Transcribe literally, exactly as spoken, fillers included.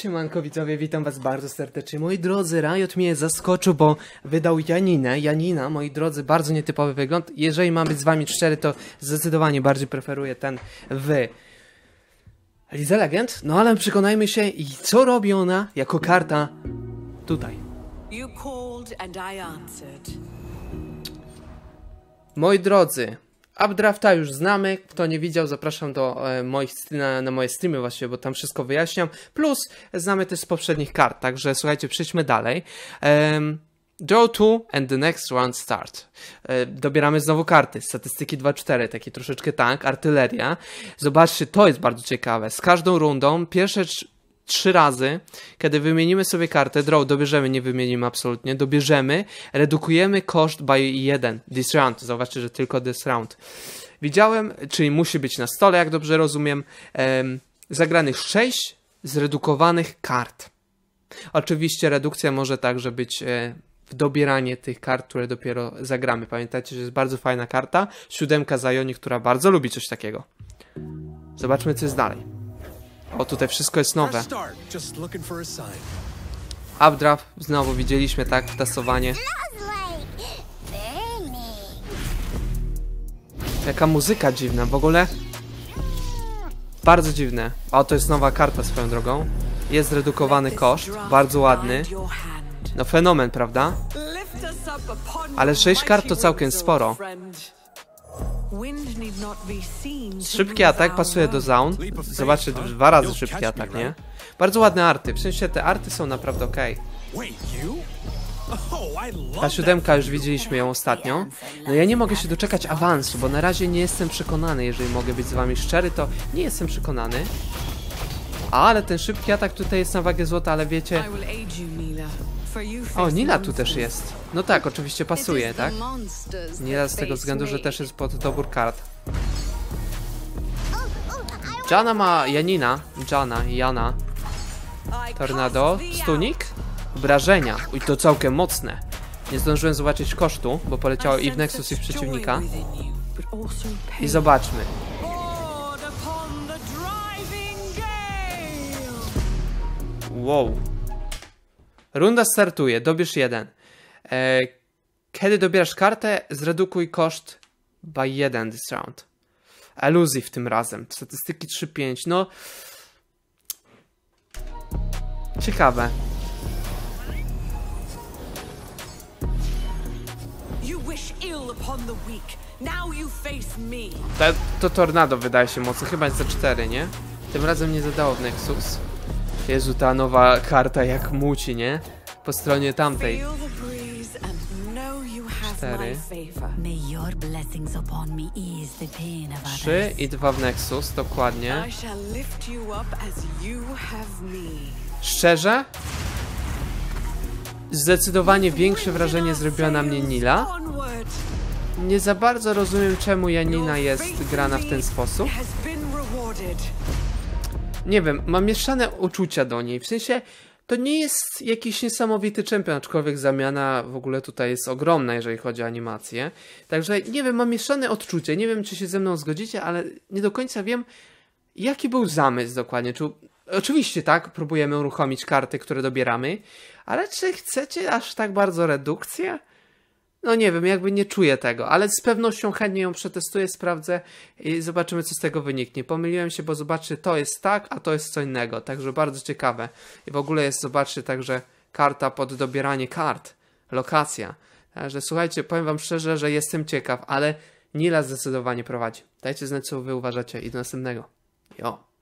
Siemanko widzowie, witam was bardzo serdecznie. Moi drodzy, Riot mnie zaskoczył, bo wydał Janinę. Janina, moi drodzy, bardzo nietypowy wygląd. Jeżeli mam być z wami szczery, to zdecydowanie bardziej preferuję ten w Wy Lisa Legend. No ale przekonajmy się, co robi ona jako karta tutaj. Moi drodzy, Updrafta już znamy, kto nie widział zapraszam do e, moich, na, na moje streamy właśnie, bo tam wszystko wyjaśniam. Plus znamy też z poprzednich kart, także słuchajcie, przejdźmy dalej. Um, draw two and the next round start. E, dobieramy znowu karty, statystyki dwa cztery, taki troszeczkę tank, artyleria. Zobaczcie, to jest bardzo ciekawe, z każdą rundą pierwsze trzy razy, kiedy wymienimy sobie kartę, draw dobierzemy, nie wymienimy absolutnie, dobierzemy, redukujemy koszt by jeden, this round, zauważcie, że tylko this round. Widziałem, czyli musi być na stole, jak dobrze rozumiem, em, zagranych sześć zredukowanych kart. Oczywiście redukcja może także być e, w dobieranie tych kart, które dopiero zagramy. Pamiętajcie, że jest bardzo fajna karta, siódemka Zajoni, która bardzo lubi coś takiego. Zobaczmy, co jest dalej. O, tutaj wszystko jest nowe. Updraft, znowu widzieliśmy, tak, wtasowanie. Jaka muzyka dziwna, w ogóle. Bardzo dziwne. O, to jest nowa karta swoją drogą. Jest zredukowany koszt, bardzo ładny. No fenomen, prawda? Ale sześć kart to całkiem sporo. Szybki atak pasuje do Zaun. Zobaczcie, dwa razy szybki atak, nie? Bardzo ładne arty, w sensie te arty są naprawdę ok. Ta siódemka, już widzieliśmy ją ostatnio. No ja nie mogę się doczekać awansu, bo na razie nie jestem przekonany. Jeżeli mogę być z wami szczery, to nie jestem przekonany. Ale ten szybki atak tutaj jest na wagę złota, ale wiecie... O, Nina tu też jest. No tak, oczywiście pasuje, tak? Nina z tego względu, że też jest pod dobór kart. Janna ma... Janina. Janna, Janna. Tornado. Stunik. Obrażenia. Uj, to całkiem mocne. Nie zdążyłem zobaczyć kosztu, bo poleciało i w Nexus, i w przeciwnika. I zobaczmy. Wow. Runda startuje, dobierz jeden. E, kiedy dobierasz kartę, zredukuj koszt by jeden this round. Elusive tym razem. Statystyki trzy pięć. No. Ciekawe. To, to tornado wydaje się mocno. Chyba jest za cztery, nie? Tym razem nie zadało w Nexus. Jezu, ta nowa karta jak muci, nie? Po stronie tamtej. Cztery. Trzy i dwa w Nexus, dokładnie. Szczerze? Zdecydowanie większe wrażenie zrobiła na mnie Nilah. Nie za bardzo rozumiem, czemu Janina jest grana w ten sposób. Nie wiem, mam mieszane uczucia do niej, w sensie to nie jest jakiś niesamowity czempion, aczkolwiek zamiana w ogóle tutaj jest ogromna, jeżeli chodzi o animację. Także nie wiem, mam mieszane odczucia, nie wiem czy się ze mną zgodzicie, ale nie do końca wiem jaki był zamysł dokładnie. Czy... Oczywiście tak, próbujemy uruchomić karty, które dobieramy, ale czy chcecie aż tak bardzo redukcję? No nie wiem, jakby nie czuję tego, ale z pewnością chętnie ją przetestuję, sprawdzę i zobaczymy, co z tego wyniknie. Pomyliłem się, bo zobaczcie, to jest tak, a to jest co innego, także bardzo ciekawe. I w ogóle jest, zobaczcie, także karta pod dobieranie kart, lokacja. Także słuchajcie, powiem wam szczerze, że jestem ciekaw, ale Nilah zdecydowanie prowadzi. Dajcie znać, co wy uważacie i do następnego. Jo.